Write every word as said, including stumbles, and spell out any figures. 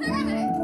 Pathetic.